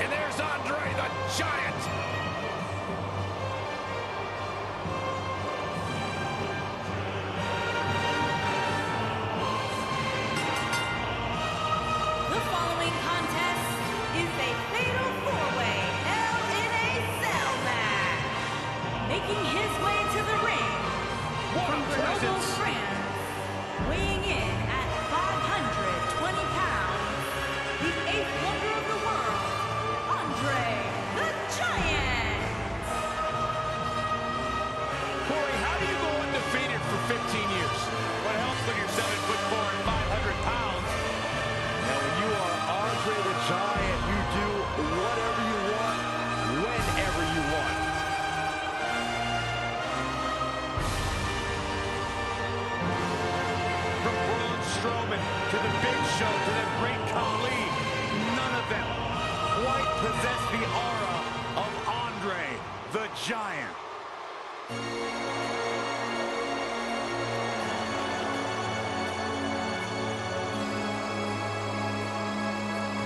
And there's Andre the Giant. The following contest is a fatal four-way Hell in a Cell match. Making his way to the ring, what from Grenoble, France, weighing in at 520 pounds, the eighth wonder of the world, Andre the Giant. Corey, how do you go undefeated for 15 years? What helps when you're 7'4" and 500 pounds? Now, when you are Andre the Giant, you do whatever you want, whenever you want. From Braun Strowman to the Big Show to the great Khali, none of them quite possess the aura of Andre the Giant.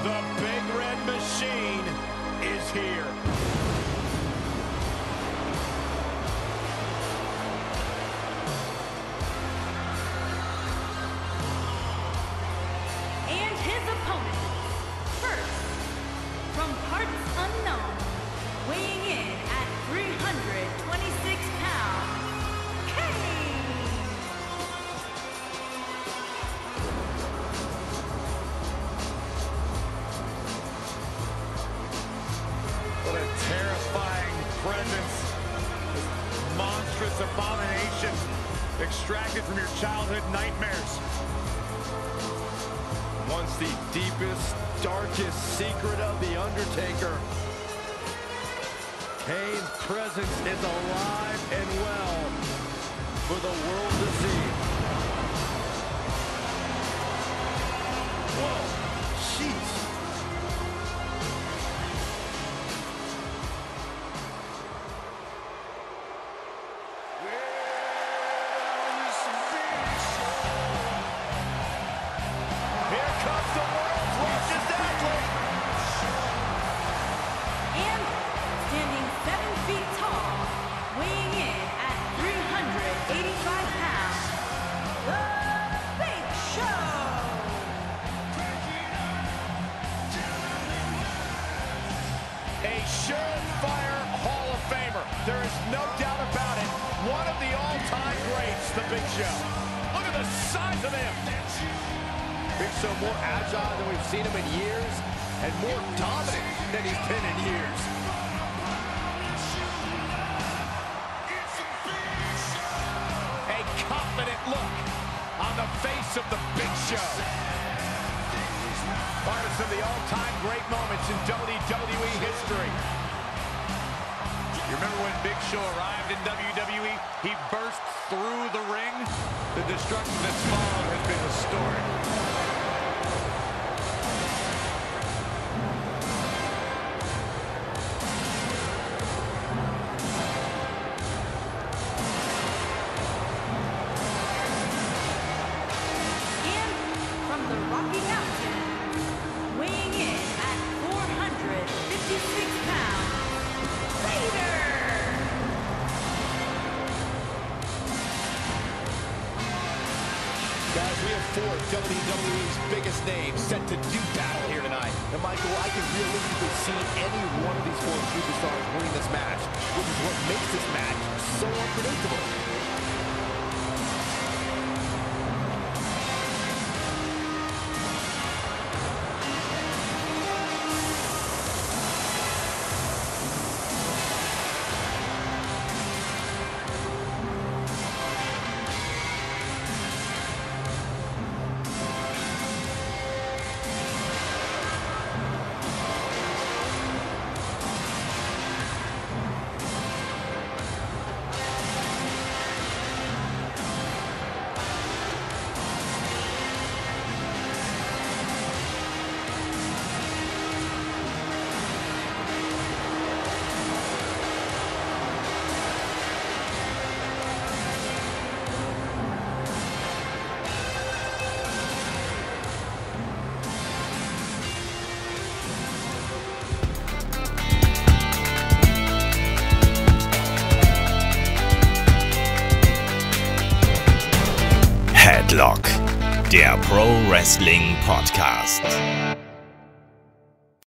The Big Red Machine is here. Abomination extracted from your childhood nightmares. Once the deepest, darkest secret of the Undertaker, Kane's presence is alive and well for the world to see. Whoa, jeez. A surefire Hall of Famer. There is no doubt about it. One of the all-time greats, the Big Show. Look at the size of him. Big Show more agile than we've seen him in years, and more dominant than he's been in years. A confident look on the face of the Big Show. Part of some of the all-time great moments in WWE history. You remember when Big Show arrived in WWE? He burst through the ring. The destruction that's followed has been restored. Guys, we have four of WWE's biggest names set to do battle here tonight. And Michael, I can realistically see any one of these four superstars winning this match, which is what makes this match so unpredictable. Headlock, der Pro Wrestling Podcast.